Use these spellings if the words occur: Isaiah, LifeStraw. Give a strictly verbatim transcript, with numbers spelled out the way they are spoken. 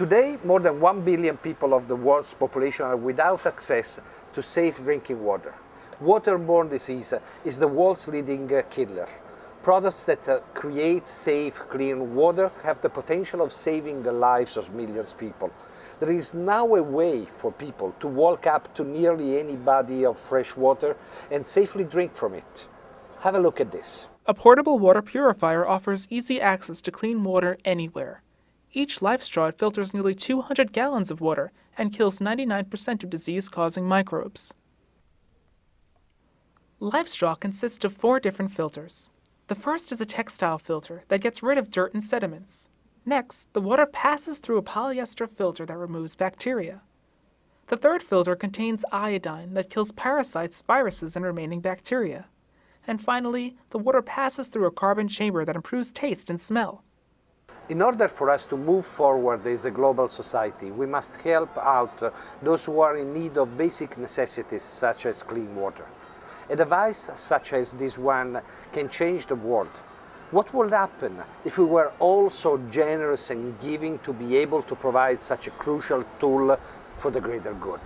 Today, more than one billion people of the world's population are without access to safe drinking water. Waterborne disease is the world's leading killer. Products that create safe, clean water have the potential of saving the lives of millions of people. There is now a way for people to walk up to nearly any body of fresh water and safely drink from it. Have a look at this. A portable water purifier offers easy access to clean water anywhere. Each LifeStraw filters nearly two hundred gallons of water and kills ninety-nine percent of disease-causing microbes. LifeStraw consists of four different filters. The first is a textile filter that gets rid of dirt and sediments. Next, the water passes through a polyester filter that removes bacteria. The third filter contains iodine that kills parasites, viruses, and remaining bacteria. And finally, the water passes through a carbon chamber that improves taste and smell. In order for us to move forward as a global society, we must help out those who are in need of basic necessities such as clean water. A device such as this one can change the world. What would happen if we were all so generous and giving to be able to provide such a crucial tool for the greater good?